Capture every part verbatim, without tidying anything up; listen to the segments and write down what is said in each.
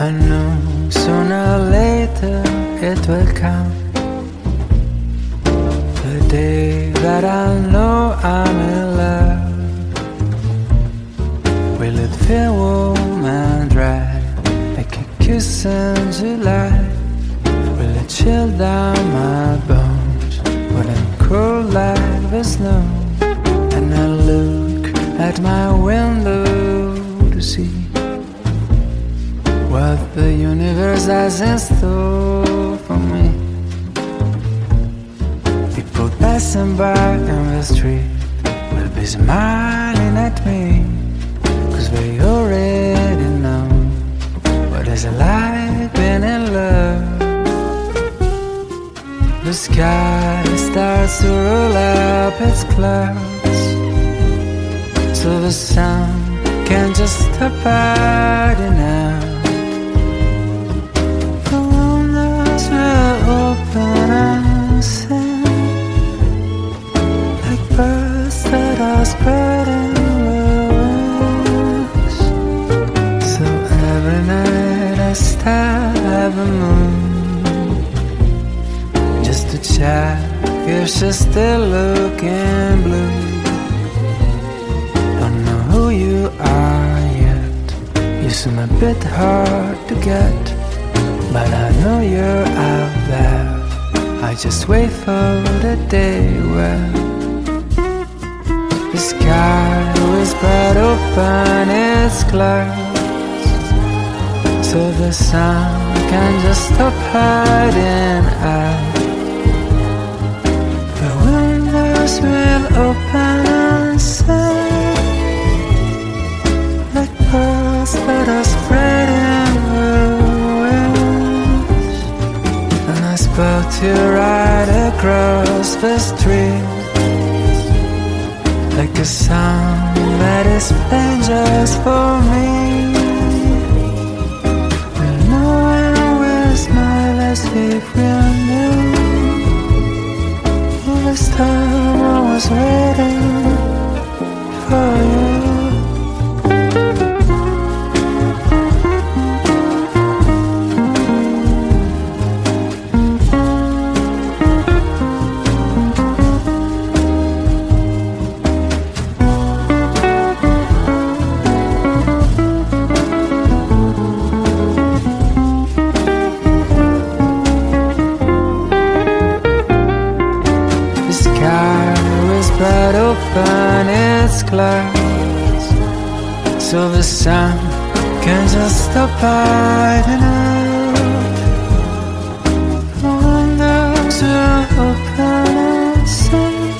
I know sooner or later it will come, the day that I know I'm in love. Will it feel warm and dry like a kiss in July? Will it chill down my bones when I'm cold like the snow? And I look at my window to see what the universe has in store for me. People passing by in the street will be smiling at me, cause they already know what is like being in love. The sky starts to roll up its clouds, so the sun can just stop partying now. Open and sing like birds that are spreading their wings. So every night I stare at the moon just to check if she's still looking blue. Don't know who you are yet, you seem a bit hard to get, but I know you're out there. I just wait for the day where the sky will spread open its clouds, so the sun can just stop hiding out. The windows will open and sing like birds that are spreading away. But you're right across the street, like a song that is playing just for me. And no one will smile as if we knew all this time I was waiting for you. So the sun can just stop hiding out. The windows will open and sing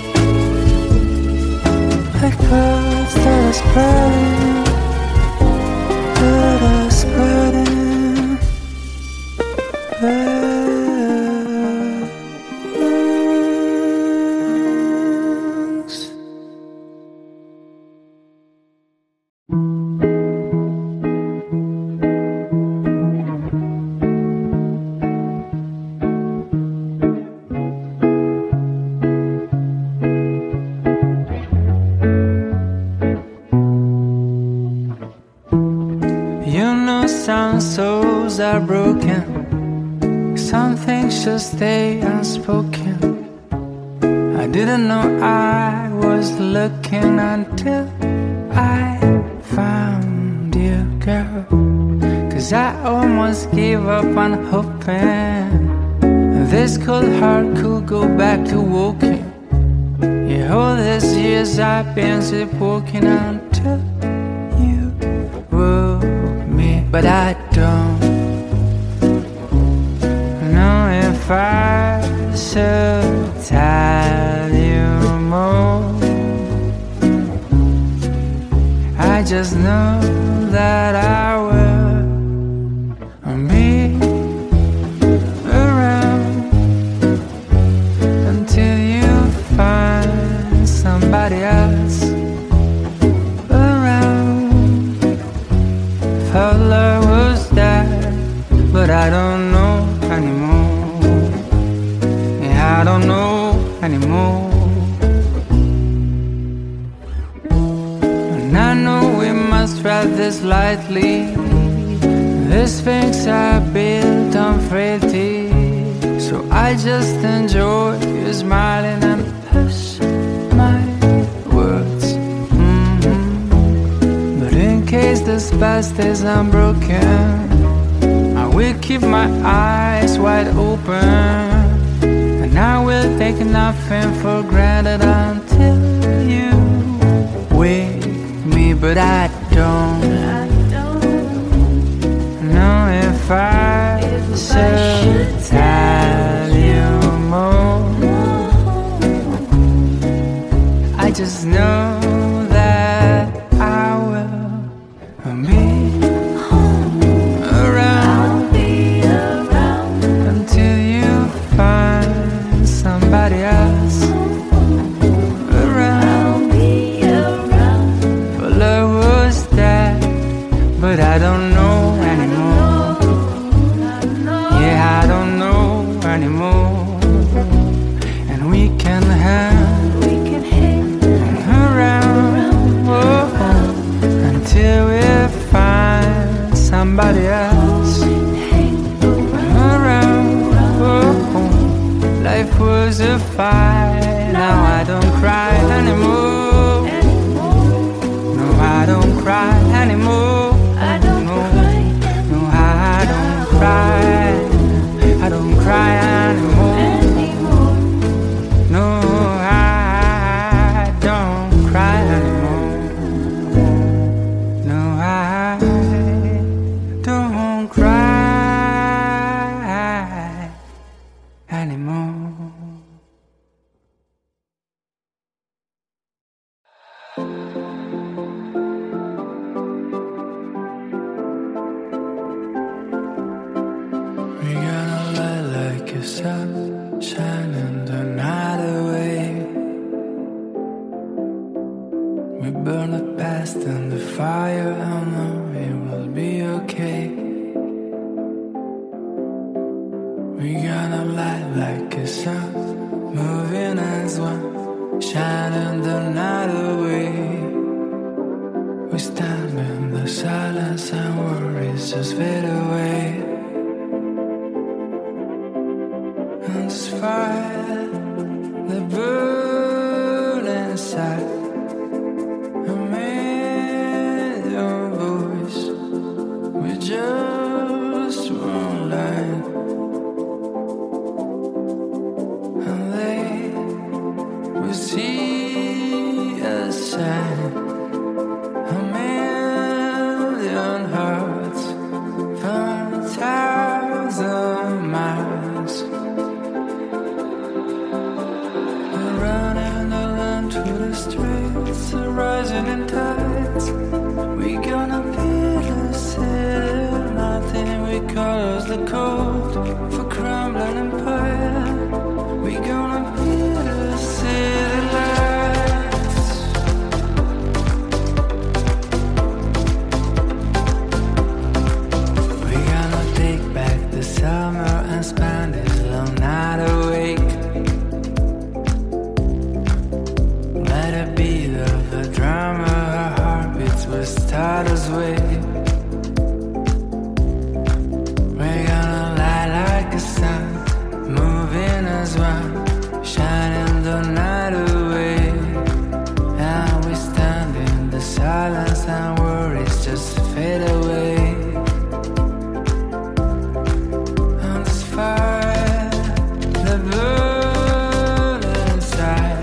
like birds that are spreading, that are spreading, that are broken. Some things should stay unspoken. I didn't know I was looking until I found you, girl. Cause I almost gave up on hoping this cold heart could go back to walking. Yeah, all these years I've been sleepwalking until you woke me. But I don't if I should tell you more. I just know that I will be around until you find somebody else around. Thought love was dead, but I don't know anymore. I don't know anymore. And I know we must ride this lightly. This these things I built on frailty, so I just enjoy you smiling and push my words. Mm-hmm. But in case this past is unbroken, I will keep my eyes wide open, and I will take nothing for granted until you wake me. But I don't, I don't know if I, if should, I should tell you more. No. I just know that I will be around, I'll be around until you find somebody else around, be around. For love was dead, but I don't know anymore. Yeah, I don't know anymore. And we can hang around, oh, until we find somebody else. Life was a fight, now I don't cry anymore. No, I don't cry anymore. No, no, I don't cry. I don't cry anymore. No, I don't cry anymore. No, I don't cry anymore. Sun shining the night away. We burn the past in the fire. I know it will be okay. We gonna light like a sun, moving as one, shining the night away. We stand in the silence and worries just fade away. This fire, the burn inside, I made your voice with just one line, and they will see a sign. A million hearts from a thousand miles. Streets are rising in tides. We gonna be lucid. Nothing we call us the cold for crumbling empire. We gonna be lucid. We gonna take back the summer and spend it long night awake. Start us way. We're gonna light like a sun, moving as one, shining the night away. And we stand in the silence and worries just fade away. And this fire, the blue. We're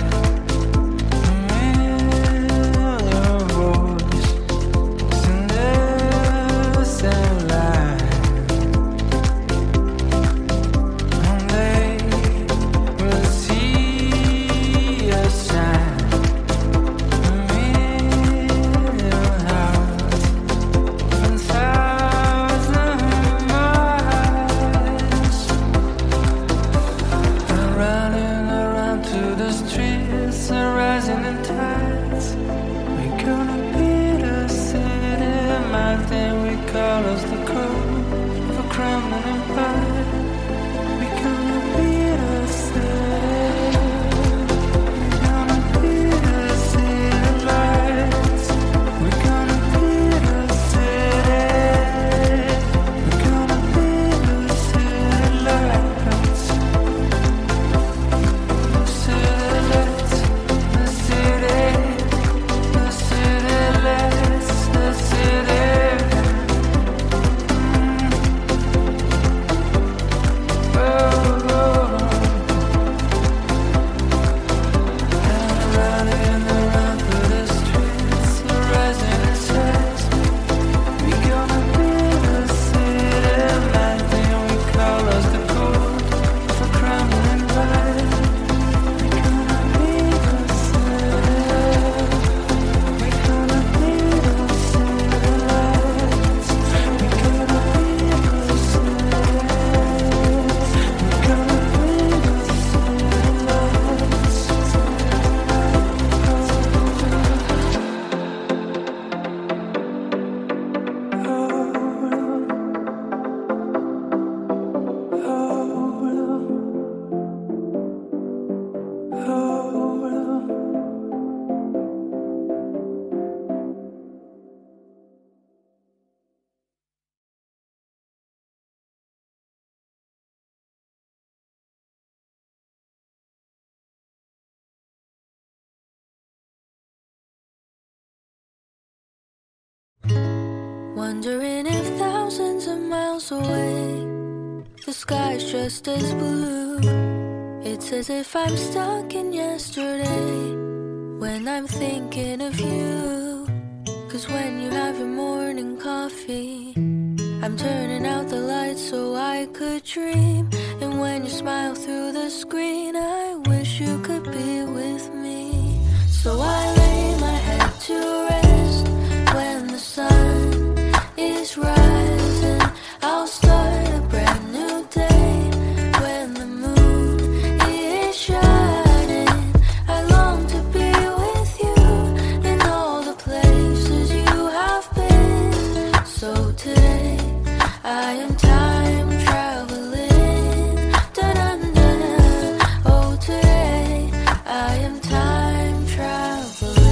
Wondering if thousands of miles away the sky's just as blue. It's as if I'm stuck in yesterday when I'm thinking of you. Cause when you have your morning coffee, I'm turning out the lights so I could dream. And when you smile through the screen, I wish you could be with me. So I lay my head to rest when the sun is rising. I'll start a brand new day when the moon is shining. I long to be with you in all the places you have been. So today I am time traveling, da-da-da-da. Oh, today I am time traveling.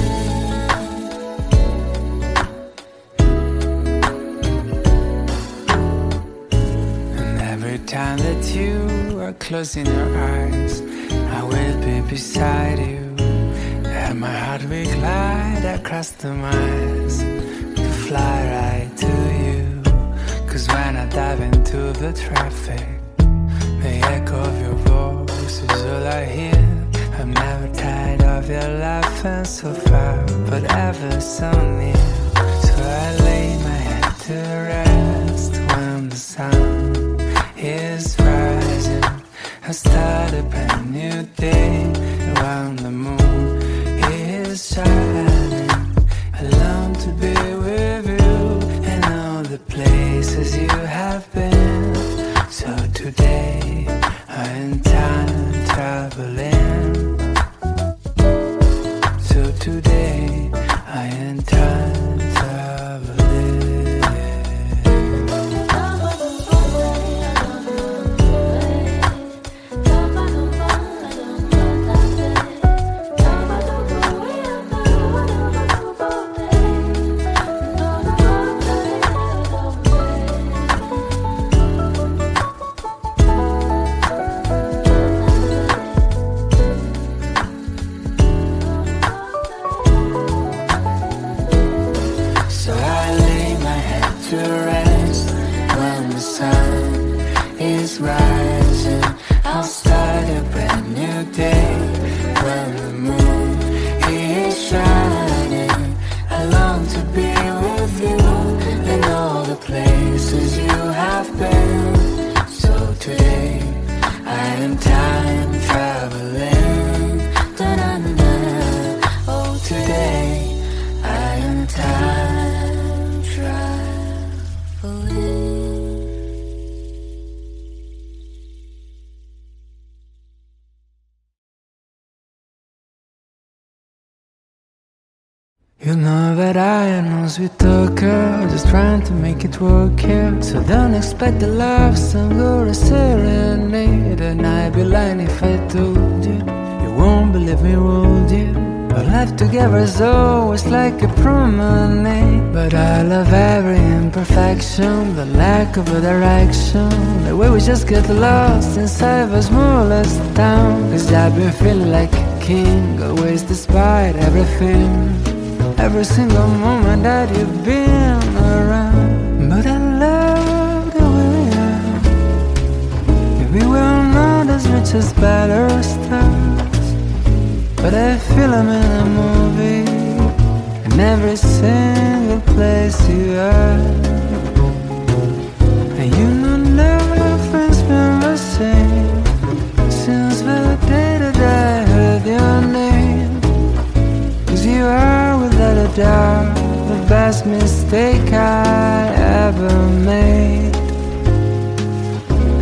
And every time that you are closing your eyes, I will be beside you, and my heart will glide across the miles to fly right to you. Cause when I dive into the traffic, the echo of your voice is all I hear. I'm never tired of your laughing, so far but ever so near. So I lay my head to rest when the sun is rising. I start a brand new day when the moon is shining. I long to be with you, the places you have been. So today I am time traveling. So today I am time traveling. You know that I am no sweet talker, just trying to make it work here. So don't expect a love song or a serenade, and I'd be lying if I told you you won't believe me, would you? Our life together is always like a promenade, but I love every imperfection, the lack of a direction, the way we just get lost inside the smallest town. Cause I've been feeling like a king, always despite everything, every single moment that you've been around. But I love the way we are. Maybe we're not as rich as better stars, but I feel I'm in a movie, in every single place you are. And you know everything's been the same since the day that I heard your name. Cause you are, without a doubt, the best mistake I ever made.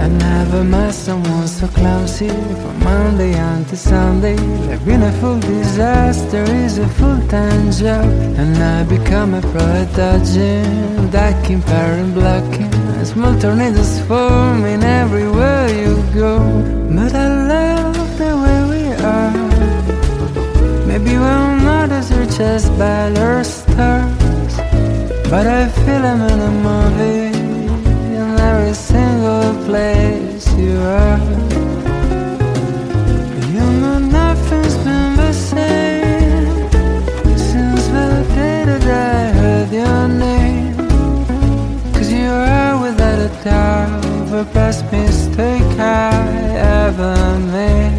I never met someone so clumsy, from Monday until Sunday. Like being a full disaster is a full-time job, and I become a pro at dodging, ducking, parent blocking, and small tornadoes forming everywhere you go. But I love the way we are. Maybe we're not as rich as better stars, but I feel I'm in a movie, in every single place you are. You know nothing's been the same since the day that I heard your name. the best mistake I ever made.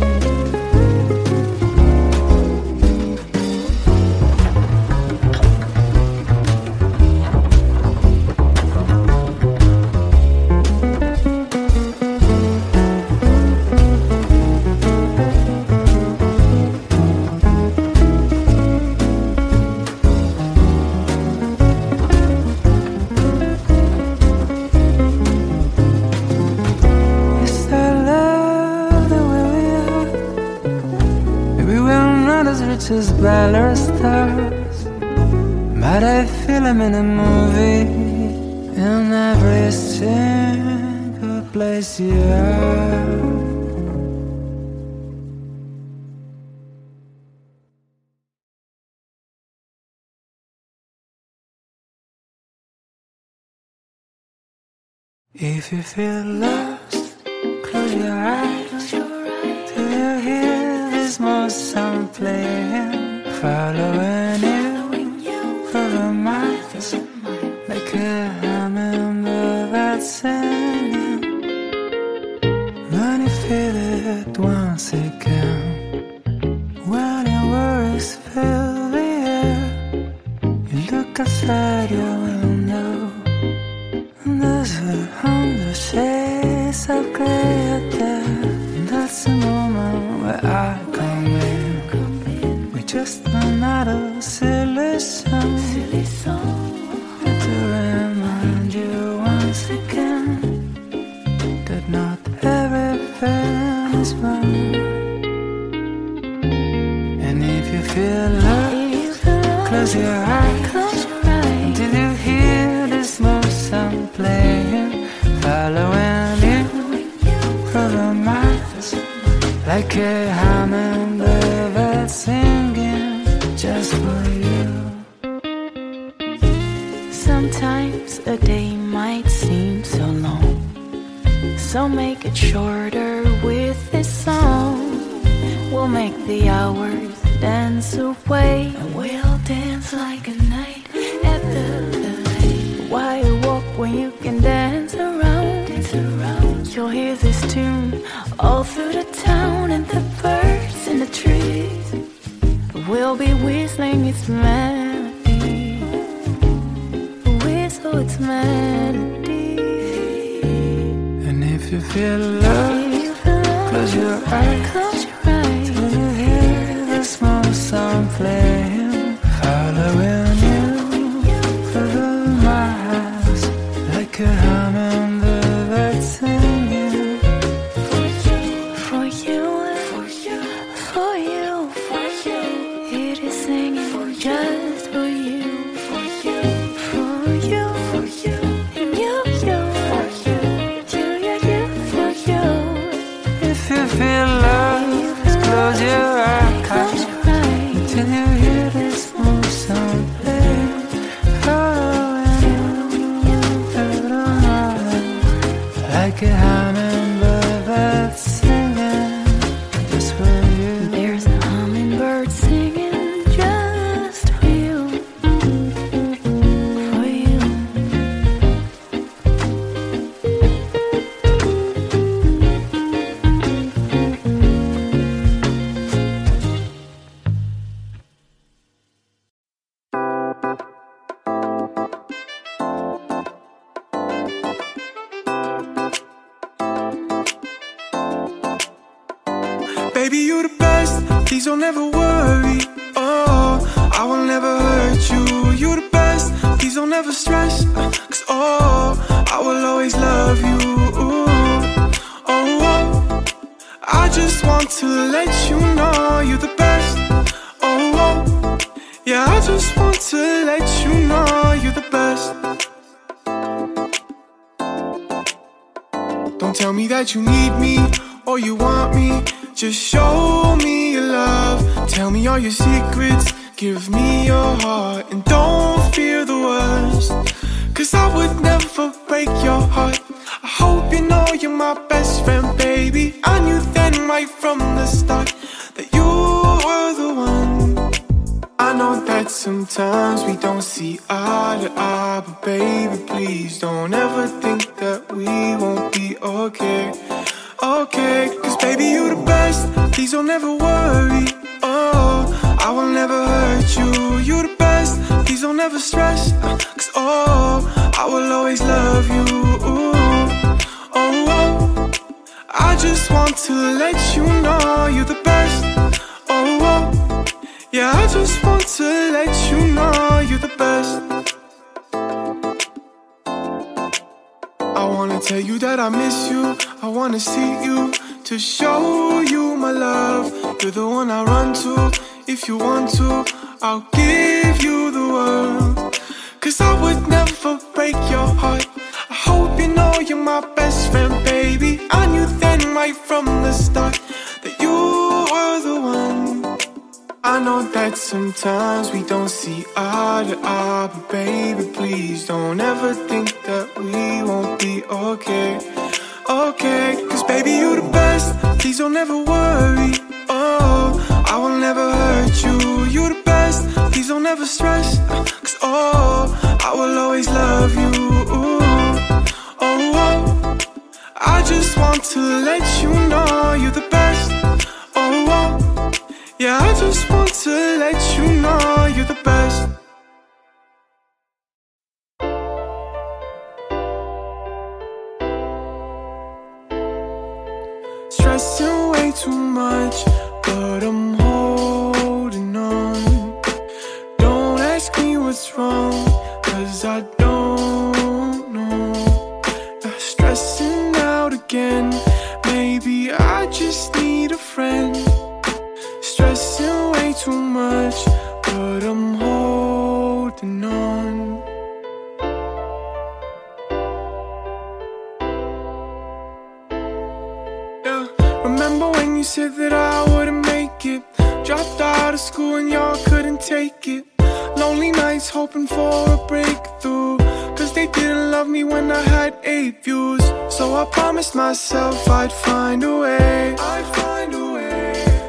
Just brighter stars, but I feel I'm in a movie. In every single place you are. If you feel lost, close your eyes till you hear this more sound playing, following you for a miles, like a hummingbird that's singing. When you feel it once again, when your worries fill the air, you look outside your window, and there's a hundred shades of gray out there. And that's the moment where I just another silly song, silly song. To remind you once again that not everything is wrong. And if you feel love, close your eyes until you hear this motion playing, following you for the miles, like a hummingbird that's singing. Just for you. Sometimes a day might seem so long, so make it shorter with this song. We'll make the hours dance away, and we'll dance like a night after the light. Why walk when you can dance around? Dance around. You'll hear this tune all through the town, and the birds in the trees we'll be whistling its melody. Whistle its melody. And if you feel love, close your eyes, close your eyes till you hear the small sound playing, following you through my house, like a hummingbird that's singing. For you, for you, for you, for you. Just for you, for you, for you, for you, and you, you, for you, you, you, you, for you. If you feel love, close your eyes till you hear this small sound playing, following you through the night, like a hummingbird that's singing just for you. There's a hummingbird singing. Baby, you're the best, please don't ever worry. Oh, I will never hurt you. You're the best, please don't ever stress, cause oh, I will always love you. Oh, oh, I just want to let you know you're the best. Oh, oh, yeah, I just want to let you know you're the best. Don't tell me that you need me or you want me. Just show me your love, tell me all your secrets, give me your heart, and don't fear the worst, cause I would never break your heart. I hope you know you're my best friend, baby. I knew then right from the start that you were the one. I know that sometimes we don't see eye to eye, but baby, please don't ever think that we won't be okay. Okay, cause baby, you the best, please don't ever worry. Oh, I will never hurt you, you the best, please don't ever stress. Cause oh, I will always love you. Oh, oh, I just want to let you know you're the best. Oh, oh. Yeah, I just want to let you know you're the best. I wanna tell you that I miss you, I wanna see you, to show you my love. You're the one I run to, if you want to, I'll give you the world. Cause I would never break your heart, I hope you know you're my best friend, baby. I knew then right from the start that you were the one. I know that sometimes we don't see eye to eye, but baby, please don't ever think that we won't be okay. Okay, cause baby, you the best, please don't ever worry. Oh, I will never hurt you, you the best, please don't ever stress. Cause oh, I will always love you. Oh, oh, I just want to let you know you're the best. Oh, oh. Yeah, I just want to let you know you're the best. Stressing way too much, but I'm holding on. Don't ask me what's wrong, cause I don't know. I'm stressing out again, maybe I just need a friend. Stressing way too much, but I'm holding on. Yeah. Remember when you said that I wouldn't make it? Dropped out of school and y'all couldn't take it. Lonely nights hoping for a breakthrough, cause they didn't love me when I had eight views. So I promised myself I'd find a way, I'd find a way.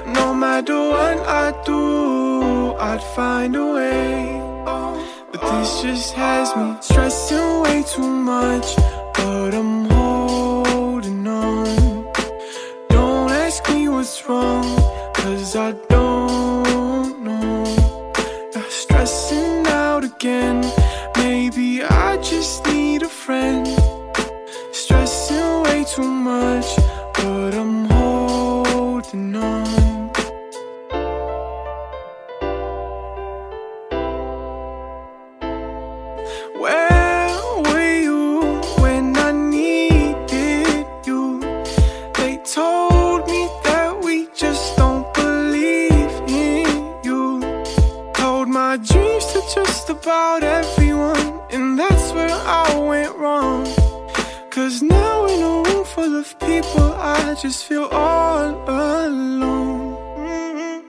No matter what I do, I'd find a way. But this just has me stressing way too much, but I'm holding on. Don't ask me what's wrong, cause I don't know. I'm stressing out again, maybe I just need a friend. Stressing way too much, but I'm holding on. About everyone, and that's where I went wrong. Cause now in a room full of people, I just feel all alone.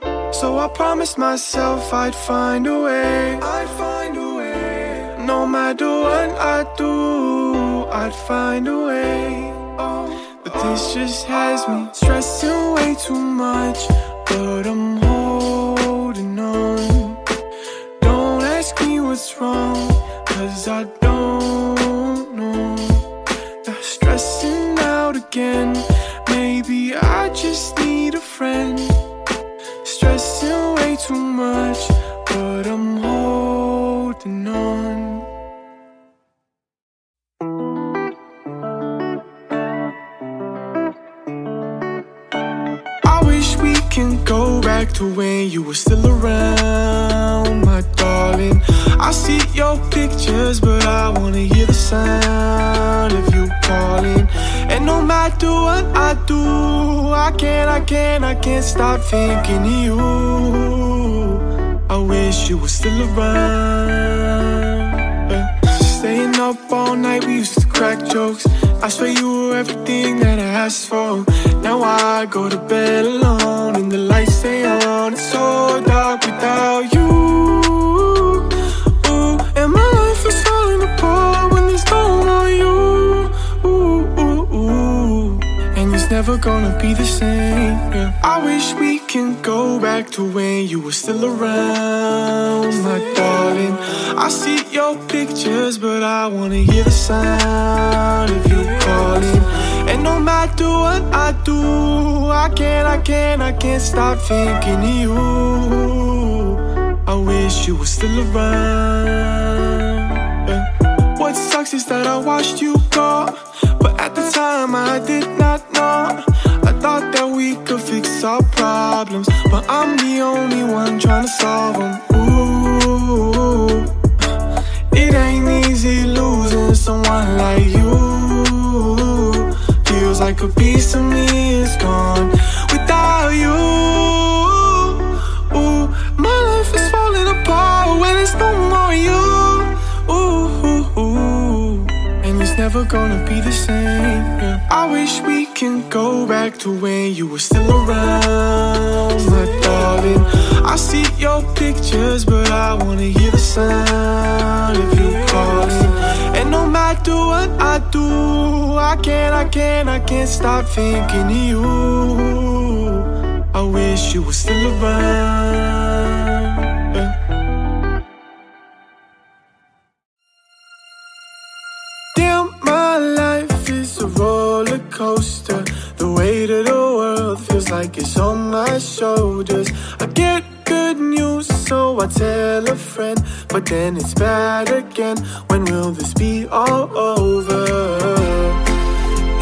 Mm-hmm. So I promised myself I'd find a way, I'd find a way. No matter what I do, I'd find a way. Oh, but this just has me stressing way too much, but I'm holding on. What's wrong, cause I don't know. I'm stressing out again, maybe I just need a friend. Stressing way too much, but I'm holding on. I wish we can go back to when you were still around, my darling. I see your pictures, but I wanna hear the sound of you calling. And no matter what I do, I can't, I can't, I can't stop thinking of you. I wish you were still around. uh, Staying up all night, we used to crack jokes. I swear you were everything that I asked for. Now I go to bed alone and the lights stay on. It's so dark without you. Never gonna be the same, yeah. I wish we can go back to when you were still around, my darling. I see your pictures, but I wanna hear the sound of you calling. And no matter what I do, I can't, I can't, I can't stop thinking of you. I wish you were still around, yeah. What sucks is that I watched you go, but at the time I did not know. I thought that we could fix our problems, but I'm the only one trying to solve them. Ooh, it ain't easy losing someone like you. Feels like a piece of me is gone without you. Ooh, my life is falling apart when it's no more you. Never gonna be the same, yeah. I wish we can go back to when you were still around, my darling. I see your pictures, but I wanna hear the sound of you calling. And no matter what I do, I can't, I can't, I can't stop thinking of you. I wish you were still around, yeah. Coaster. The weight of the world feels like it's on my shoulders. I get good news, so I tell a friend, but then it's bad again. When will this be all over?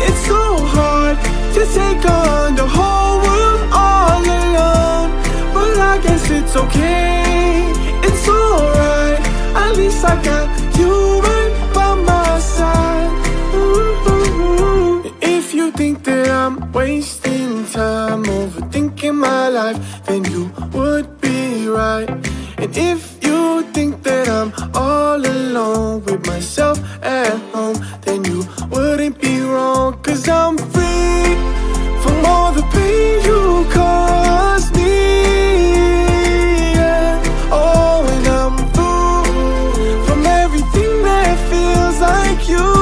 It's so hard to take on the whole world all alone, but I guess it's okay, it's alright. At least I got you right by my side. You think that I'm wasting time overthinking my life, then you would be right. And if you think that I'm all alone with myself at home, then you wouldn't be wrong. Cause I'm free from all the pain you caused me, yeah. Oh, and I'm through from everything that feels like you.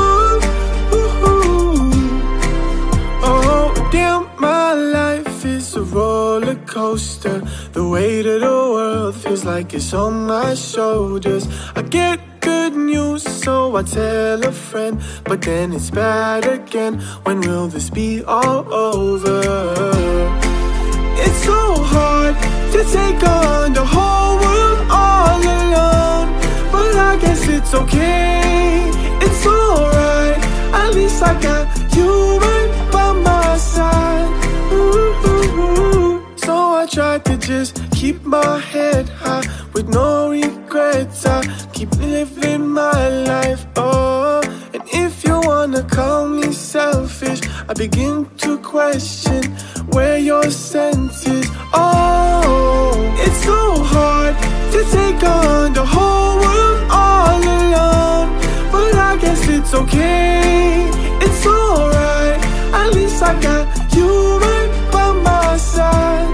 Coaster. The weight of the world feels like it's on my shoulders. I get good news, so I tell a friend, but then it's bad again. When will this be all over? It's so hard to take on the whole world all alone, but I guess it's okay, it's alright. At least I got you right by my side. I tried to just keep my head high with no regrets. I keep living my life, oh. And if you wanna call me selfish, I begin to question where your sense is. Oh, it's so hard to take on the whole world all alone, but I guess it's okay, it's alright. At least I got you right by my side.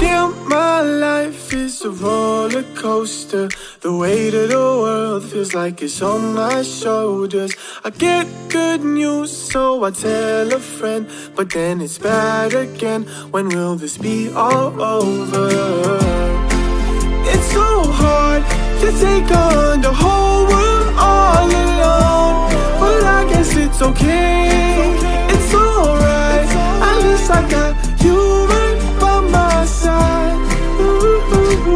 Damn, my life is a roller coaster. The weight of the world feels like it's on my shoulders. I get good news, so I tell a friend, but then it's bad again. When will this be all over? It's so hard to take on the whole world all alone, but I guess it's okay, it's alright. At least I got you right by my side. Ooh, ooh, ooh.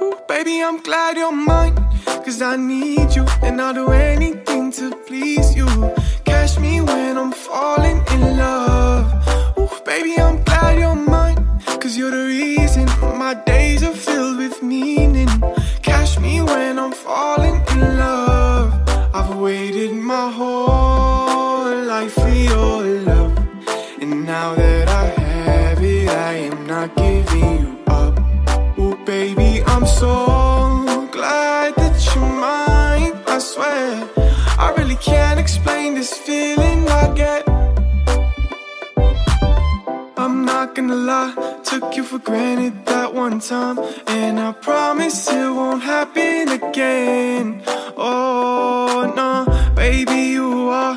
Ooh, baby, I'm glad you're mine, cause I need you, and I'll do anything to please you. Catch me when I'm falling in love. Ooh, baby, I'm glad you're mine, cause you're the reason my days are filled with meaning. Catch me when I'm falling in love. I've waited my whole life for your love, and now that I have it, I am not giving you up. Oh baby, I'm so glad that you're mine, I swear. I really can't explain this feeling I get. I'm not not gonna lie, took you for granted that one time, and I promise it won't happen again. Oh, no, baby, you are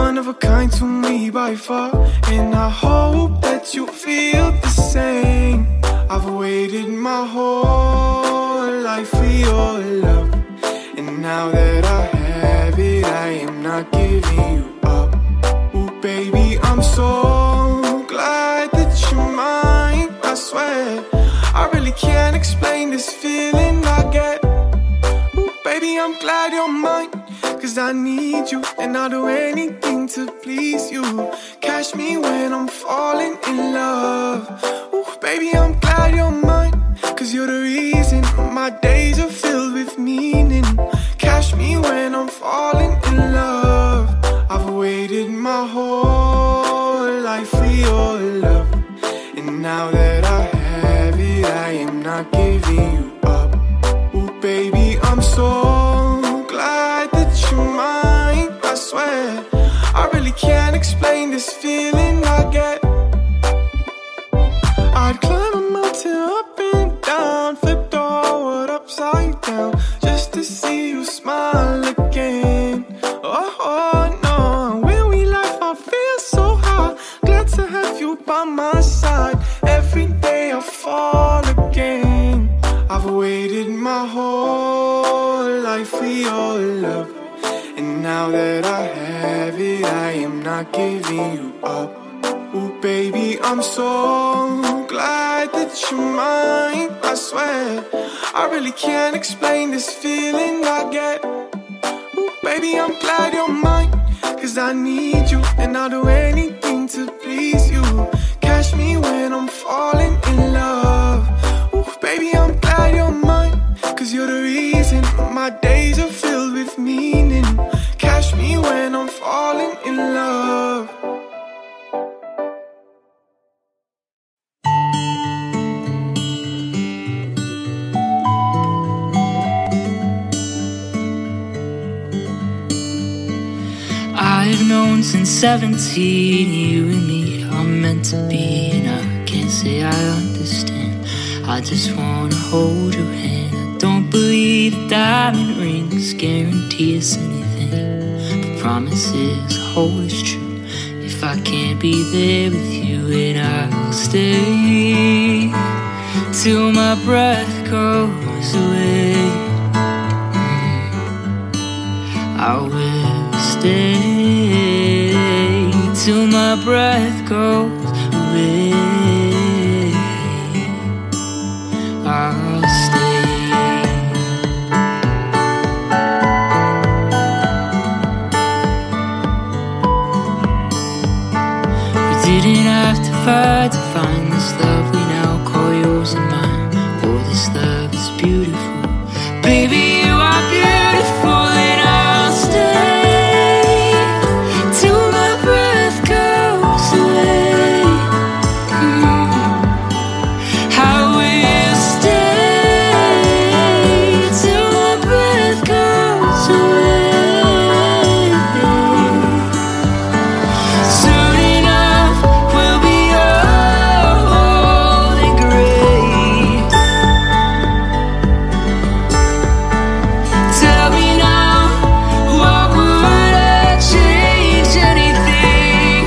one of a kind to me by far, and I hope that you feel the same. I've waited my whole life for your love, and now that I have it, I am not giving you up. Ooh, baby, I'm so glad that you're mine, I swear. I really can't explain this feeling I get. Ooh, baby, I'm glad you're mine, 'cause I need you, and I'll do anything to please you. Catch me when I'm falling in love. Ooh, baby, I'm glad you're mine, 'cause you're the reason my days are filled with meaning. Catch me when I'm falling in love. I've waited my whole life for your love, and now that I have it, I am not giving you up. Ooh, baby, I'm so glad that you're mine, I swear. I really can't explain this feeling I get. I'd climb a mountain up and down, flipped forward upside down, just to see you smile again. Oh, oh no, when we laugh I feel so high, glad to have you by my side. Every day I fall again. I've waited my whole life for your love, and now that I have it, I am not giving you up. Ooh, baby, I'm so glad that you're mine, I swear. I really can't explain this feeling I get. Ooh, baby, I'm glad you're mine, 'cause I need you, and I'll do anything to please you. Catch me when I'm falling in love. Ooh, baby, I'm glad you're mine, 'cause you're the reason my days are filled with meaning. Catch me when I'm falling in love. I've known since seventeen, you and me are meant to be, and I can't say I understand. I just wanna hold your hand. I don't believe a diamond rings guarantee us anything, but promises hold us true. If I can't be there with you, and I'll stay till my breath goes away. I will stay till my breath goes away. I'll stay. We didn't have to fight to find this love we now call yours and mine. Oh, this love is beautiful. Baby, you are beautiful, and I'll stay till my breath goes away. I will stay till my breath goes away. Soon enough we'll be old and gray. Tell me now, why would I change anything?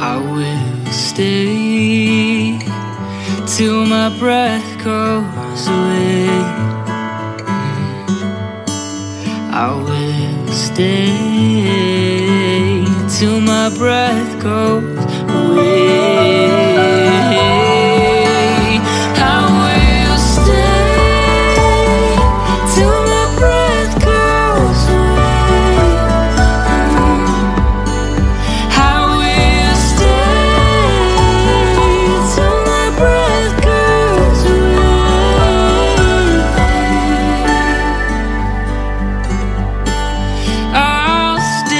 I will stay till my breath goes away. I will stay till my breath goes away. I will stay till my breath goes away. I will stay till my breath goes away. I'll stay.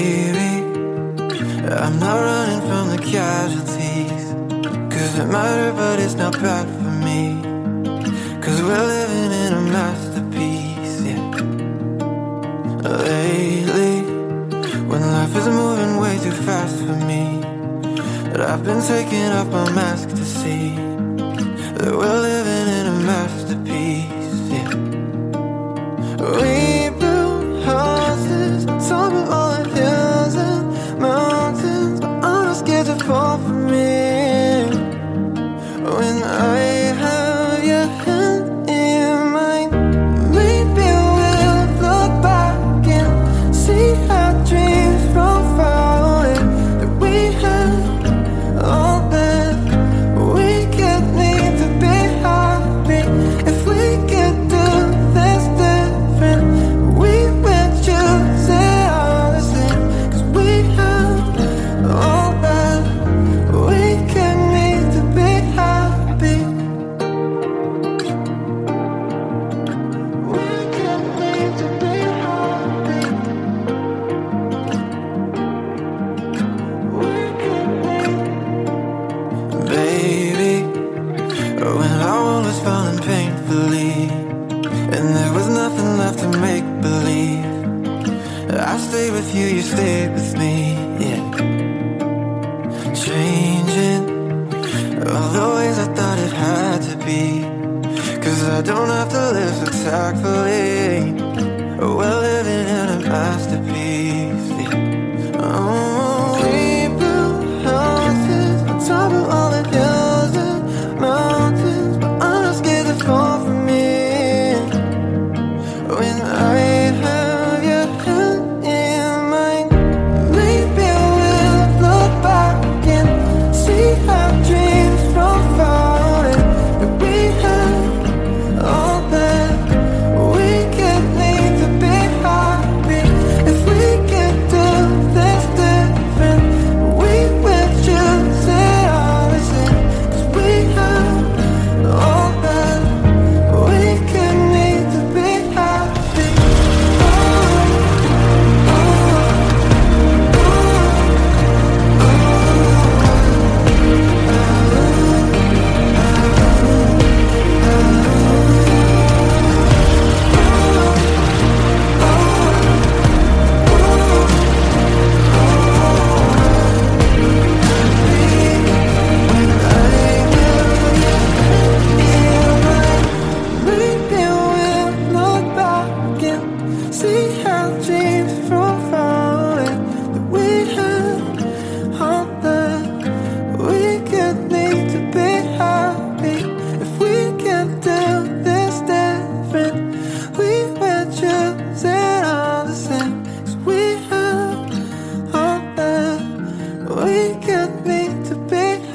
baby. I'm not running from the casualties, cause it mattered but it's not bad for me, cause we're living in a masterpiece, yeah. Lately, when life is moving way too fast for me, but I've been taking off my mask to see that we're living in a masterpiece, yeah. We built houses, some of all the hills and mountains, but I'm not scared to fall for me. When I have your hand in mine, maybe we'll look back and see our dreams from far away, that we had all that we could need to be happy. If we could do this different, we would choose it all the same, cause we had all that we could need to be happy. We could need to be happy. We could need. Baby, when our world was falling painfully and there was nothing left to make believe, I stayed with you, you stayed with me, yeah. Changing all the ways I thought it had to be, cause I don't have to live so tactfully. We're living in a masterpiece, yeah. Oh, we built houses on top of all the hills and mountains, but I'm not scared to fall for me. When I have your hand in mine, maybe we'll look back and see our dreams from far away, that we had all that we could need to be happy. If we could do this different, we would choose it all the same, cause we had all that we could need to be happy. Maybe we'll look back and see our dreams from far away, that we had all that we could need to be happy. If we could do this different, we would choose it all the same, cause we had all that we could need to be happy. I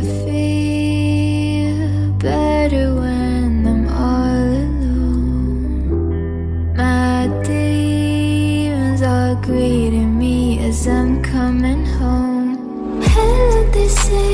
feel better when I'm all alone. My demons are greeting me as I'm coming home. Hello, they say,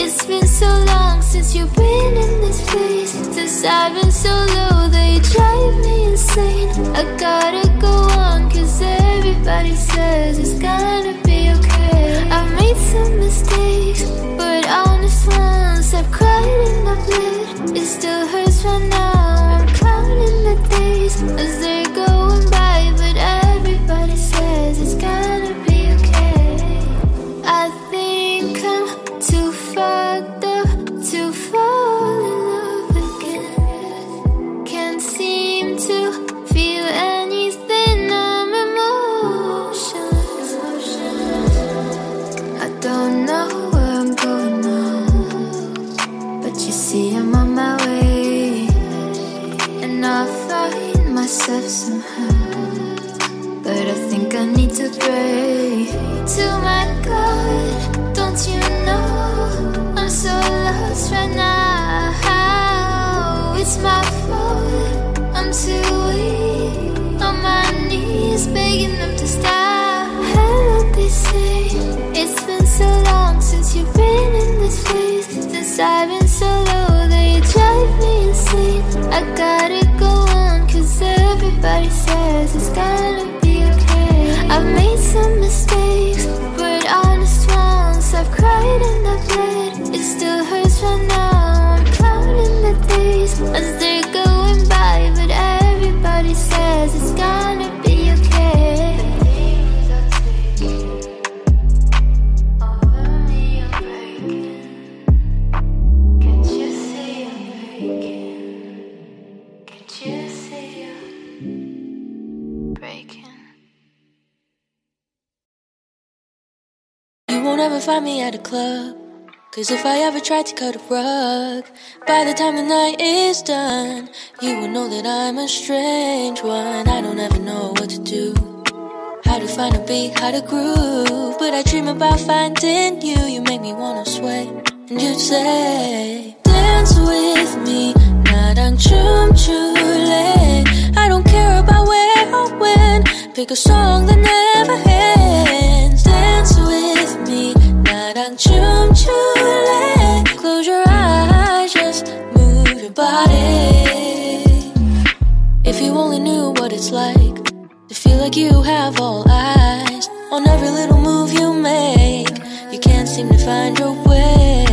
it's been so long since you've been in this place. Since I've been so low, they drive me insane. I gotta go on, cause everybody says it's gonna be okay. I've made some mistakes, but honest ones, I've cried and I've bled. It still hurts right now, I'm counting the days as they're going by, but everybody says it's gonna be okay. I think I'm too fucked up to fall in love again. Can't seem to feel anything, I'm emotionless. I don't know where I'm going now, but you see I'm on my way, and I'll find myself somehow. But I think I need to pray to my God, don't you know I'm so lost right now. say it's been so long since you've been in this place, since I've been so low that you drive me insane. I gotta go on, cause everybody says it's gonna be okay. I've made some mistakes, but honest ones. I've cried in the blood, it still hurts right now. I'm counting the days as they're going by, but everybody says it's gonna be never find me at a club, cause if I ever tried to cut a rug, by the time the night is done, you will know that I'm a strange one. I don't ever know what to do, how to find a beat, how to groove, but I dream about finding you. You make me wanna sway, and you'd say, dance with me, 나랑 춤출래. I don't care about where or when, pick a song that never ends. Dance with me, 나랑 춤출래. Close your eyes, just move your body. If you only knew what it's like to feel like you have all eyes on every little move you make, you can't seem to find your way.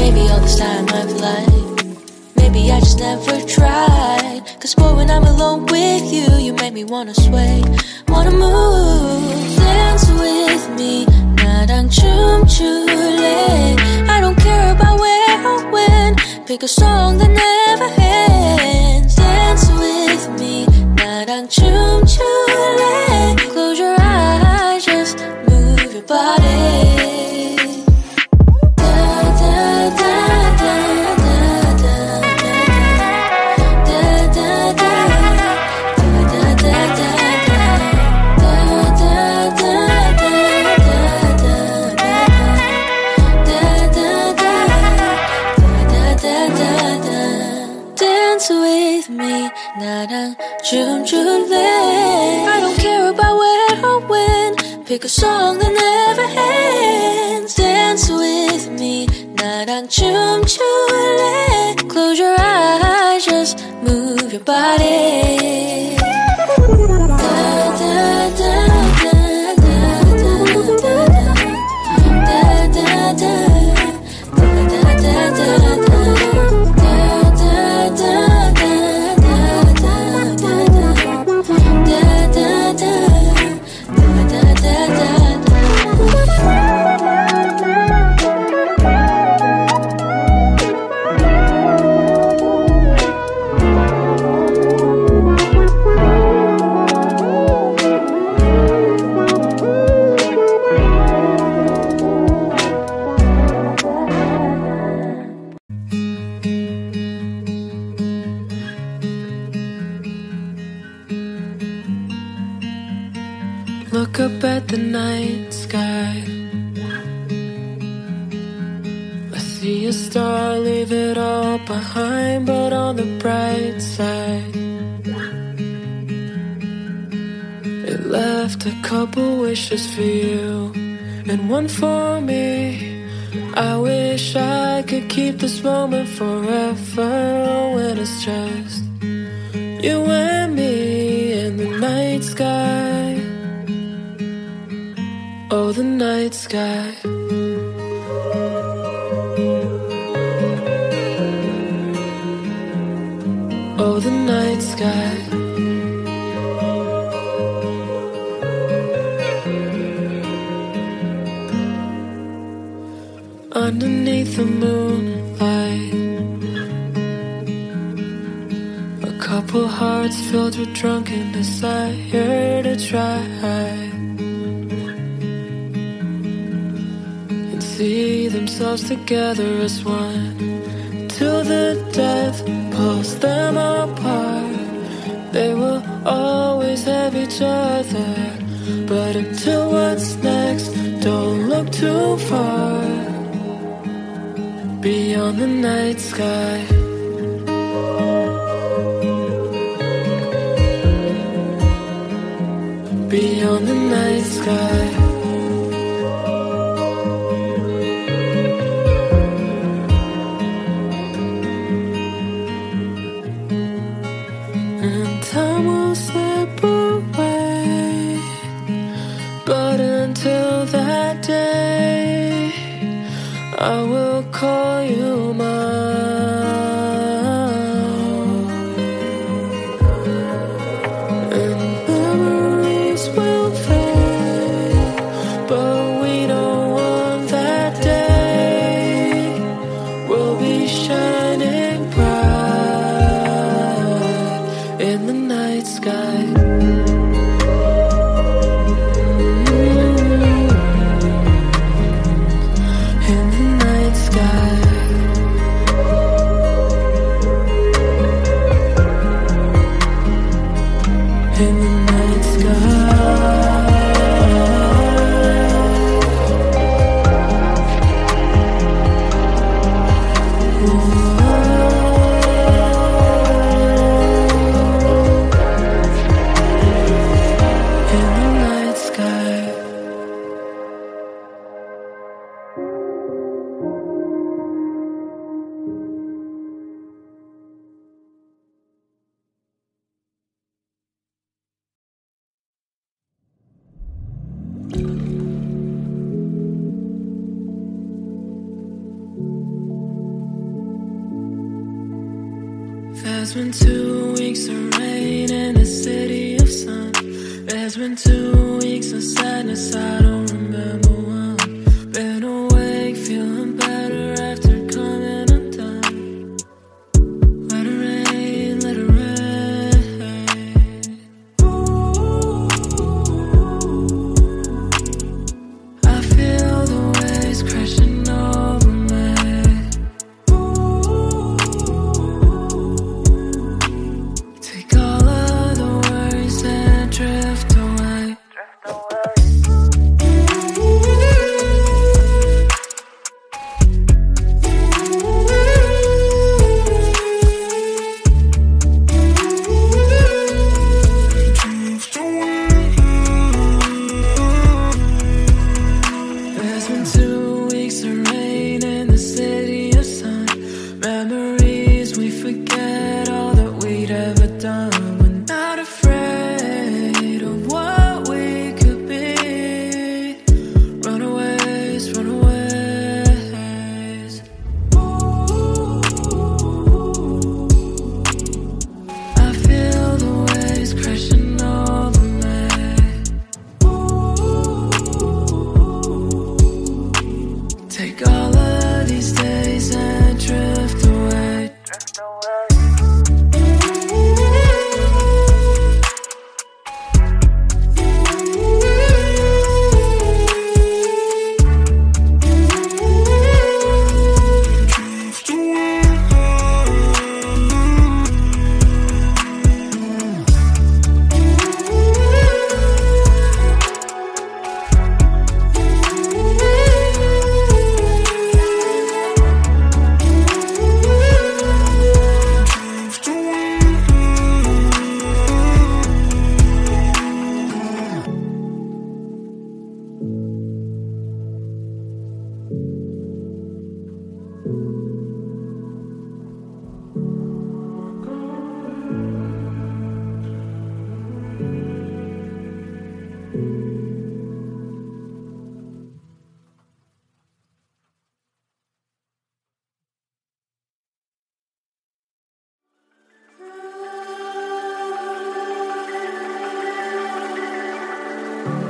Maybe all this time I've lied, maybe I just never tried, cause boy, when I'm alone with you, you make me wanna sway, wanna move. Dance with me, 나랑 춤출래. I don't care about where or when, pick a song that never ends. Dance with me, 나랑 춤출래. Close your eyes, just move your body. 나랑 춤출래. I don't care about where or when, pick a song that never ends. Dance with me, 나랑 춤출래. Close your eyes, just move your body. For you and one for me. I wish I could keep this moment forever, when it's just you and me and the night sky. Oh, the night sky. Oh, the night sky. Underneath the moonlight, a couple hearts filled with drunken desire to try and see themselves together as one. Till the death pulls them apart, they will always have each other. But until what's next, don't look too far beyond the night sky. Beyond the night sky. sky. There's been two weeks of rain in the city of sun. There's been two weeks of sadness, I don't remember one. Been awake, feeling better after coming undone. Let it rain, let it rain. I feel the waves crashing over.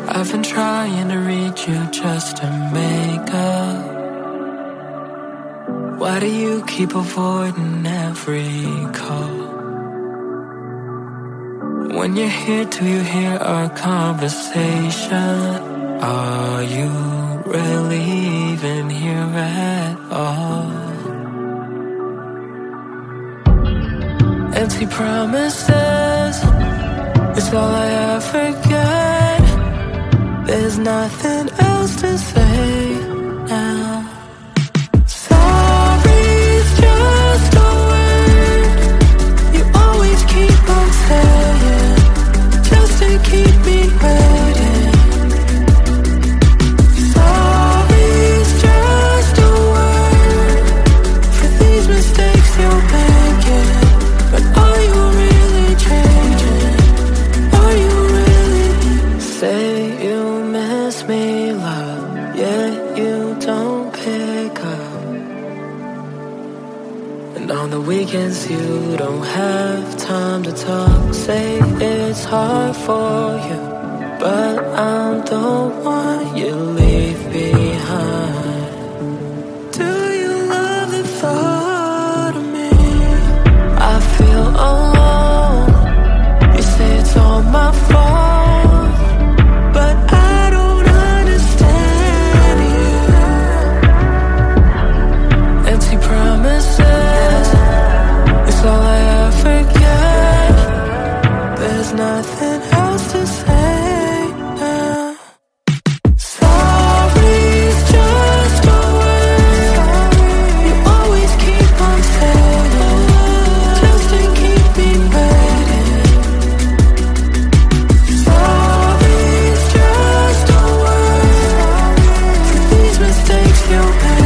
I've been trying to reach you just to make up. Why do you keep avoiding every call? When you're here, do you hear our conversation? Are you really even here at all? Empty promises, it's all I ever get. There's nothing else to say now. Sorry's just a word you always keep on saying, just to keep me waiting. Sorry's just a word for these mistakes you're making. But are you really changing? Are you really saying? Me love, yet you don't pick up. And on the weekends you don't have time to talk. Say it's hard for you, but I'm the one you leave behind. Do you love the thought of me? I feel alone. You say it's nothing else to say now. Sorry's just a word you always keep on saying, just to keep me waiting. Sorry's just a word for these mistakes you make.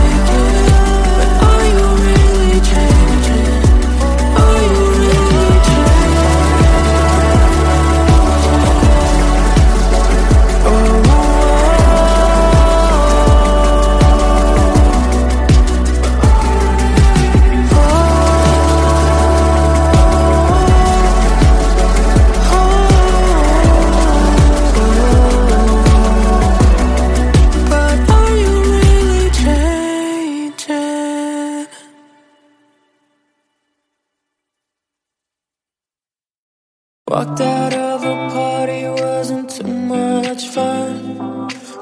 Walked out of a party, wasn't too much fun.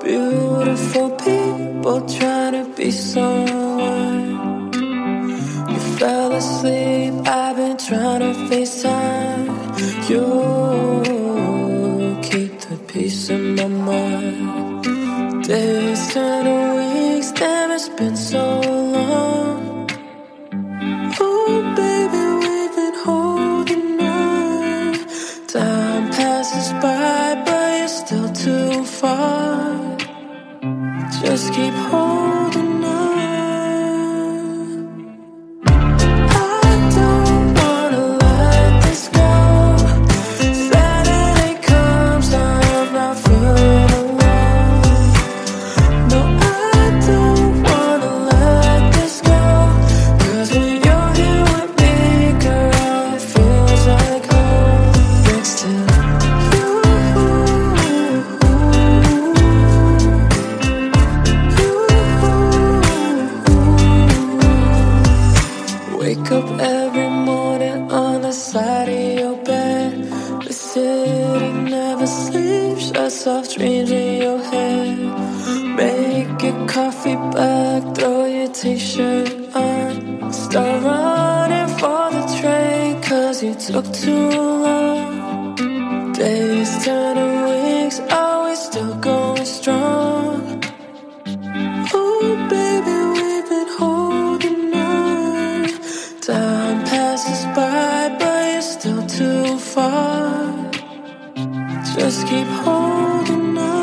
Beautiful people trying to be someone. You fell asleep, I've been trying to FaceTime. You keep the peace in my mind. Days turn to weeks, damn, it's been so long. Oh, baby, we've been holding time passes by, but you're still too far. Just keep holding on. I don't wanna let this go. Saturday comes, I'm not feeling alone. No, I don't wanna let this go. Cause when you're here with me, girl, it feels like home. To you, you. Wake up every morning on the side of your bed. The city never sleeps, shuts off dreams in your head. Make your coffee back, throw your t-shirt on. Start running for the train, cause you took too long. Days turn to weeks, always still going strong. Oh, baby, we've been holding on. Time passes by, but you're still too far. Just keep holding on.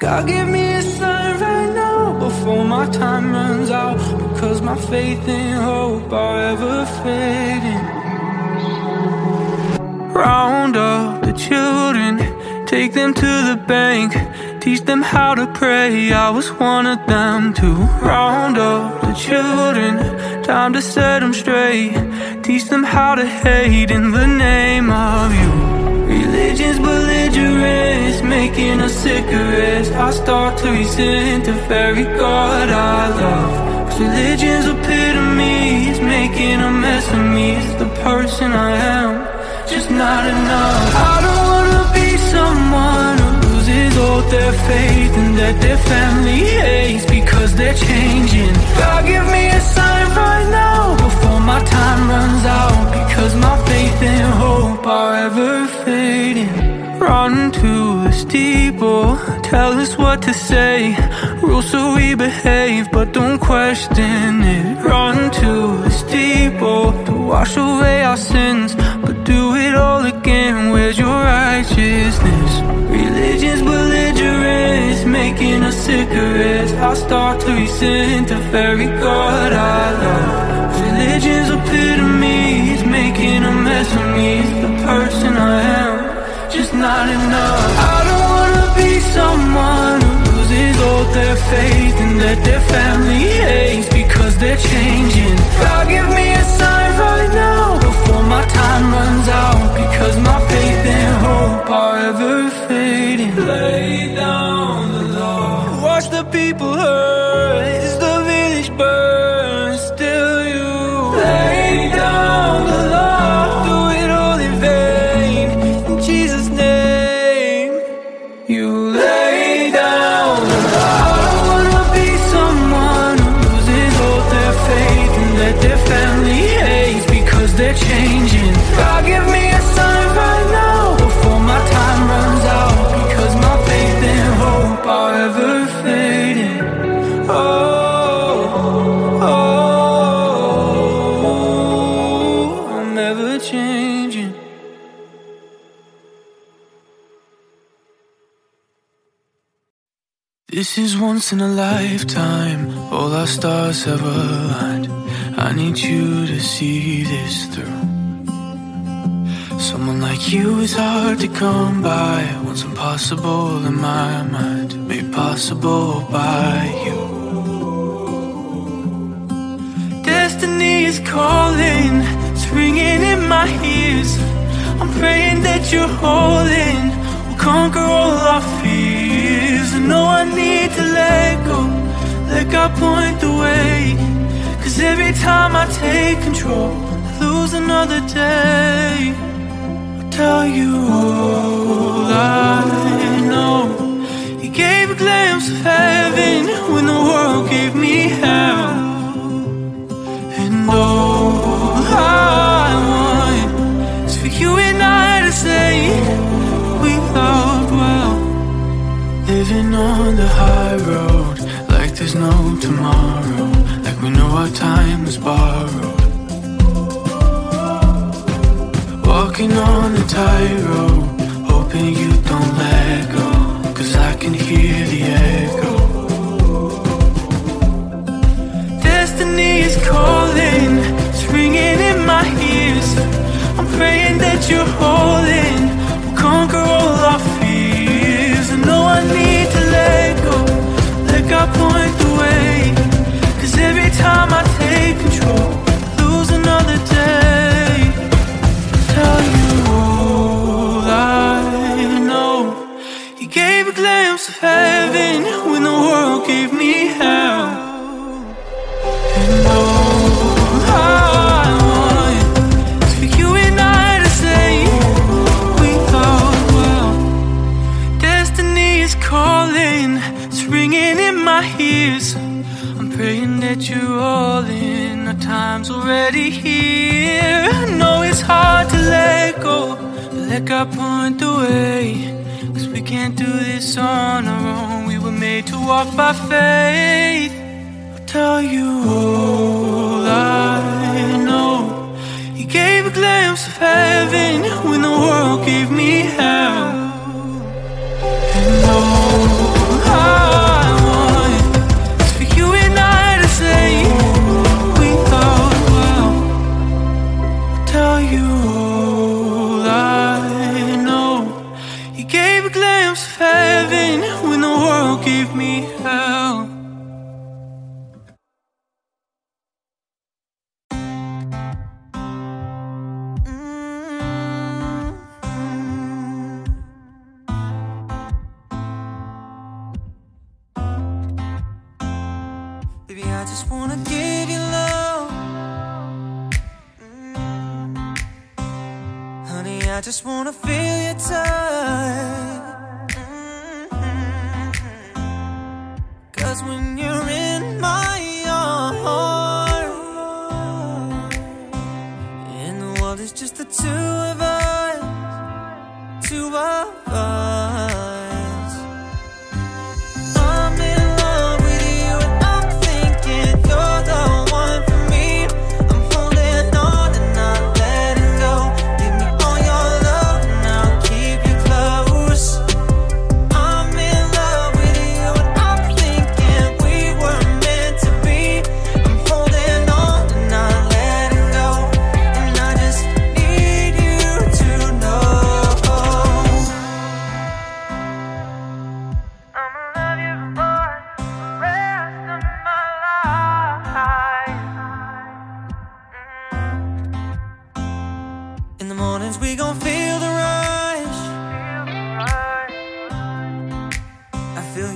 God, give me a sign right now before my time runs out, because my faith and hope are ever fading. Round up the children, take them to the bank, teach them how to pray, I was one of them too. Round up the children, time to set them straight, teach them how to hate in the name of you. Religion's belligerence, making us sick of rest. I start to resent the very God I love. Cause religion's epitome is making a mess of me. It's the person I am, just not enough. I don't wanna be someone who loses all their faith and that their family hates because they're changing. God, give me a sign right now before my time runs out, because my faith and hope are ever fading. Run to the steeple, tell us what to say, rules so we behave, but don't question it. Run to the steeple to wash away our sins, but do it all again. Where's your righteousness? Religion's belligerence, make taking a cigarette, I start to resent the very God I love. Religion's epitome is making a mess of me. It's the person I am, just not enough. I don't wanna be someone who loses all their faith and that their family hates because they're changing. God, give me a sign right now before my time runs out, because my faith and hope are ever fading. Lay down the law, watch the people hurt as the village burns. Still you lay down the law, do it all in vain. In Jesus' name, you lay down the law. I don't wanna be someone who loses all their faith and that their family hates because they're changing. God, give me a sign right now before my time runs out, because my faith and hope are ever fading. Oh, oh, I'm ever changing. This is once in a lifetime, all our stars have aligned. I need you to see this through. Someone like you is hard to come by, what's impossible in my mind, made possible by you. Destiny is calling, it's ringing in my ears. I'm praying that you're holding, we'll conquer all our fears. I know I need to let go, let God point the way, cause every time I take control, I lose another day. Tell you all I know. You gave a glimpse of heaven when the world gave me hell, and all I want is for you and I to say we loved well. Living on the high road, like there's no tomorrow, like we know our time is borrowed. Walking on a tightrope, hoping you don't let go, cause I can hear the echo. Destiny is calling, it's ringing in my ears. I'm praying that you're holding, we'll conquer all our fears. I know I need to let go, let God point the way, cause every time I take control, I lose another day. Tell you all I know. You gave a glimpse of heaven when the world gave me hell, and all I want is for you and I to say we thought well. Destiny is calling, it's ringing in my ears. I'm praying that you're all in. Our time's already here. I know it's hard to let go, but let God point the way, cause we can't do this on our own. We were made to walk by faith. I'll tell you all I know. You gave a glimpse of heaven when the world gave me hell, and all I heaven when the world gave me hell. Mm-hmm. Baby, I just wanna give you love. Mm-hmm. Honey, I just wanna feel your touch. Cause when you're in my arms, and the world is just the two of us, two of us.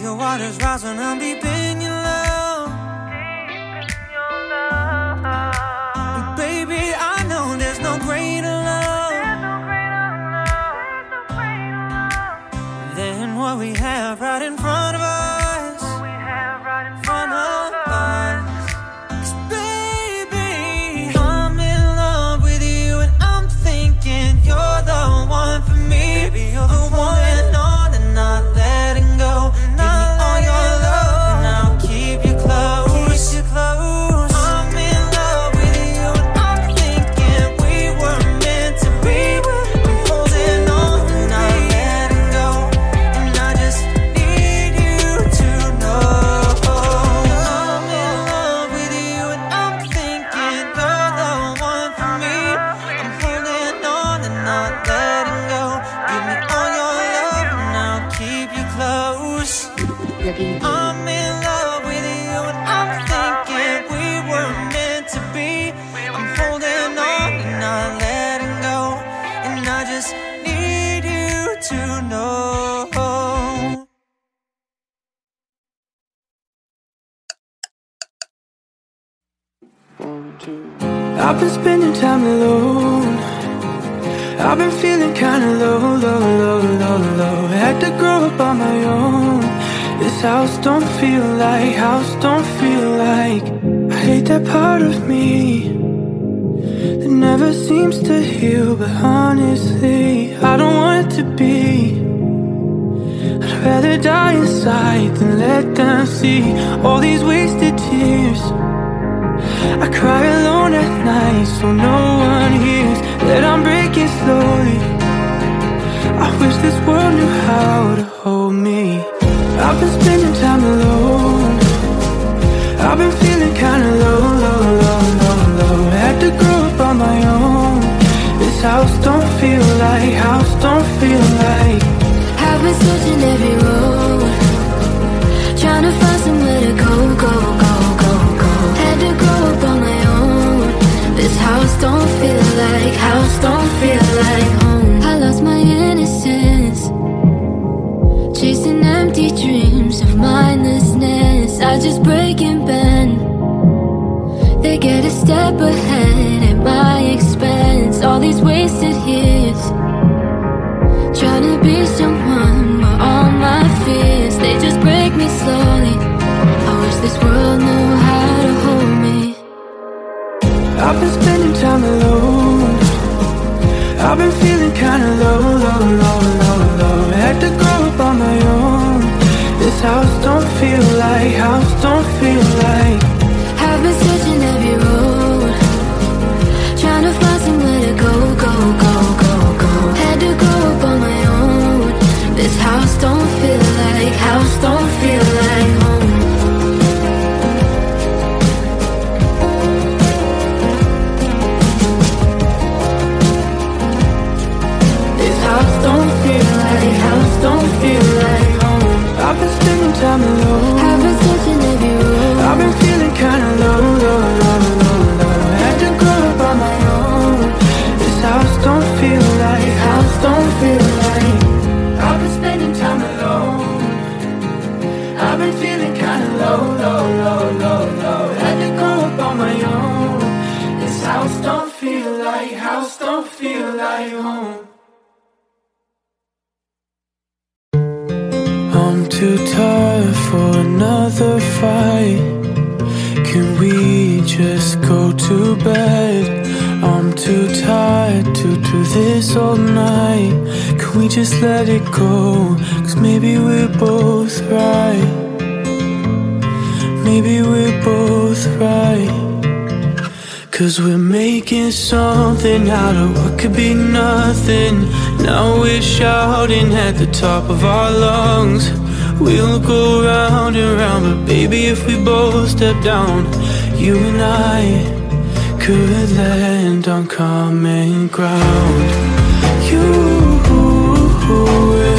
your waters rise when I'm deep in your love. Deep in your love. Baby, I know there's no greater love. There's no greater love. There's no greater love. Than what we have right in front of us. What we have right in front of us. Cause baby, I'm in love with you and I'm thinking you're the one for me. Baby, you're the one. I'm in love with you and I'm thinking we were meant to be. I'm holding on and not letting go, and I just need you to know. One, two. I've been spending time alone. I've been feeling kinda low, low, low, low, low. Had to grow up on my own. This house don't feel like, house don't feel like. I hate that part of me that never seems to heal. But honestly, I don't want it to be. I'd rather die inside than let them see all these wasted tears. I cry alone at night so no one hears that I'm breaking slowly. I wish this world knew how to hold me. I've been spending time alone. I've been feeling kinda low, low, low, low, low. Had to grow up on my own. This house don't feel like, house don't feel like. I've been searching every road, trying to find somewhere to go, go, go, go, go. Had to grow up on my own. This house don't feel like, house don't feel like home. I lost my innocence, chasing empty dreams of mindlessness. I just break and bend. They get a step ahead at my expense. All these wasted years, trying to be someone, but all my fears, they just break me slowly. I wish this world knew how to hold me. I've been spending time alone. I've been feeling kinda low, low, low, low, low. Had to grow up on my own. This house don't feel like, house don't feel like. I've been searching every road, trying to find somewhere to go, go, go, go, go. Had to grow up on my own. This house don't feel like, house don't feel like home. Don't feel like home. I've been spending time alone. I've been searching every room. I've been feeling kinda low, low, low, low, low. Had to grow up on my own. This house don't feel like, house don't feel like. I've been spending time alone. I've been feeling kinda low, low, low, low, low. Had to grow up on my own. This house don't feel like, house don't feel like home. I'm too tired for another fight. Can we just go to bed? I'm too tired to do this all night. Can we just let it go? Cause maybe we're both right. Maybe we're both right. Cause we're making something out of what could be nothing. Now we're shouting at the top of our lungs. We'll go round and round, but baby, if we both step down, you and I could land on common ground. You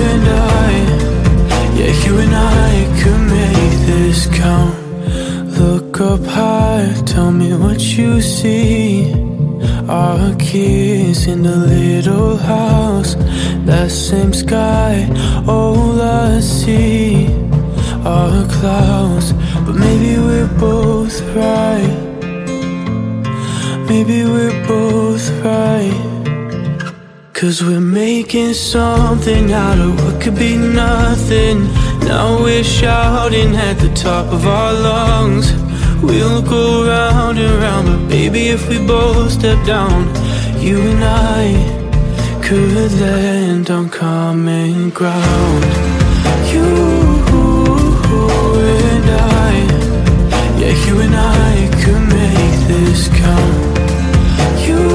and I, yeah, you and I could make this count. Look up high, tell me what you see. Our kids in the little house, that same sky, all I see. the clouds, but maybe we're both right. Maybe we're both right. Cause we're making something out of what could be nothing. Now we're shouting at the top of our lungs. We'll go round and round, but baby, if we both step down, you and I could land on common ground. You and I, yeah, you and I could make this count. You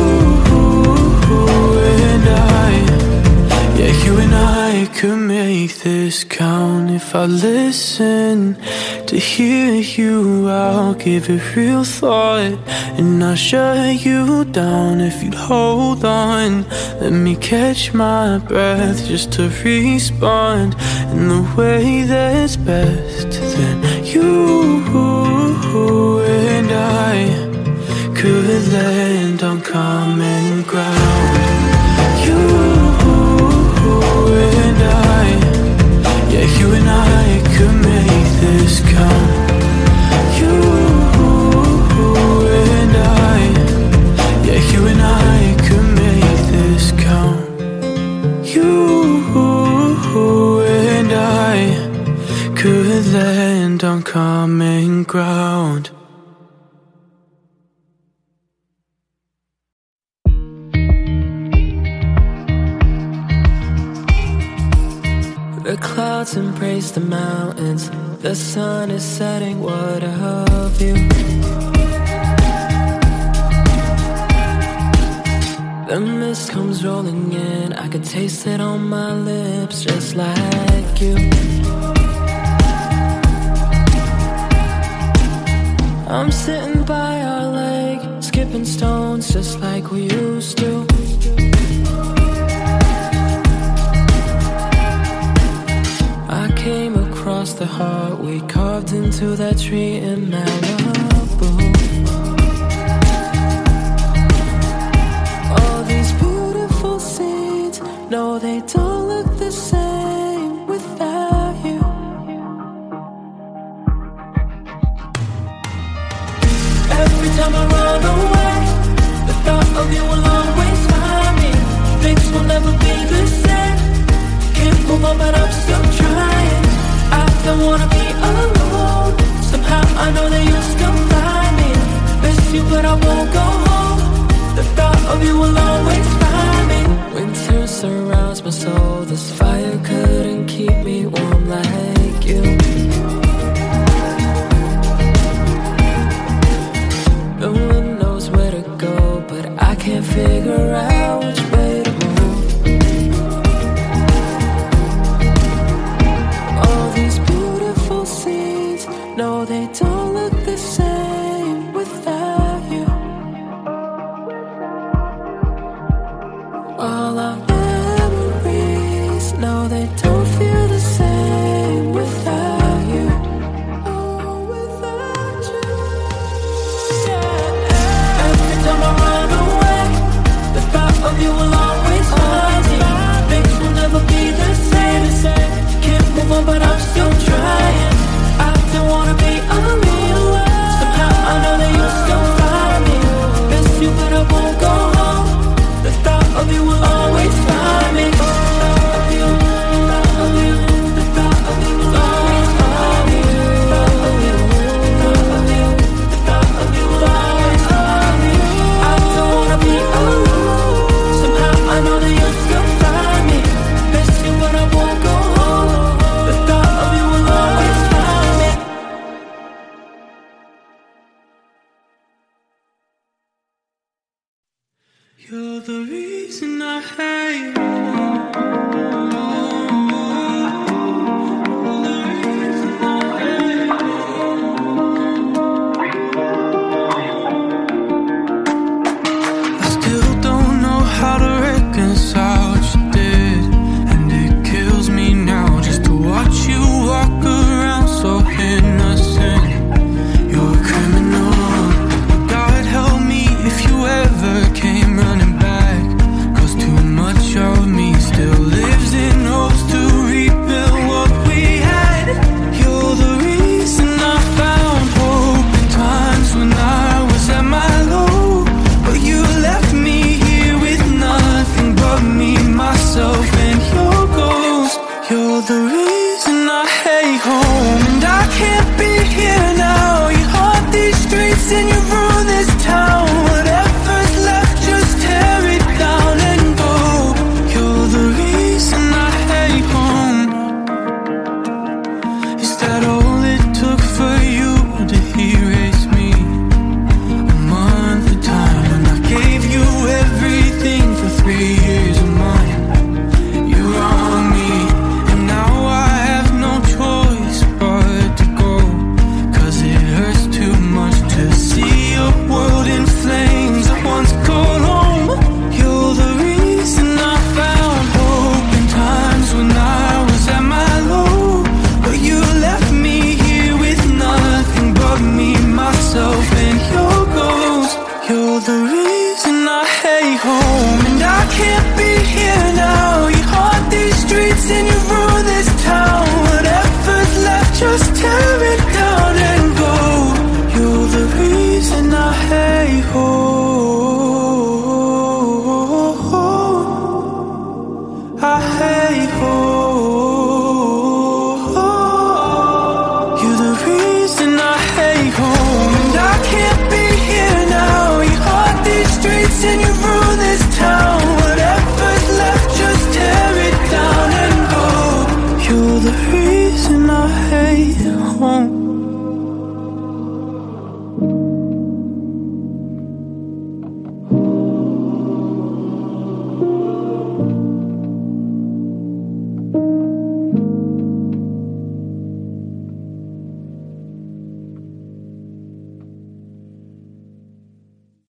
and I, yeah, you and I could make this count. If I listen to hear you, I'll give it real thought, and I'll shut you down if you'd hold on. Let me catch my breath just to respond in the way that's best. Then you and I could land on common ground. You and I, yeah, you and I could make this count. You and I, yeah, you and I could make this count. You and I could land on common ground. The clouds embrace the mountains, the sun is setting, what of you? The mist comes rolling in, I could taste it on my lips, just like you. I'm sitting by our lake, skipping stones just like we used to. Came across the heart we carved into that tree in Malibu. All these beautiful scenes, no, they don't look the same without you. Every time I run away, the thought of you will always find me. Things will never be the same. Can't move on, but I'm still trying. I don't wanna be alone. Somehow I know that you'll still find me. Miss you, but I won't go home. The thought of you will always find me. Winter surrounds my soul. This fire couldn't keep me warm like you. No one knows where to go, but I can't figure out which way to move. No, they don't look the same without you. All our memories, no, they don't feel the same without you. Oh, without you, yeah. Every time I run away, the thought of you will always haunt me. Things will never be the same. Can't move on, but I'm still trying. Don't wanna be alone. Somehow I know that you'll still find me. Miss you, but I won't go home. The thought of you will always find me. The thought of you, the thought of you, the thought of you will always find me. The thought of you, the thought of you, the thought of you will always find me. I don't wanna be alone. Somehow I know that you'll still find me. Miss you, but I won't go home. The thought of you will always find me. You're the reason I hate. You're the reason I hate. I still don't know how to reconcile what you did, and it kills me now just to watch you walk around so innocent. You're a criminal. God help me if you ever came running back. Show me. home.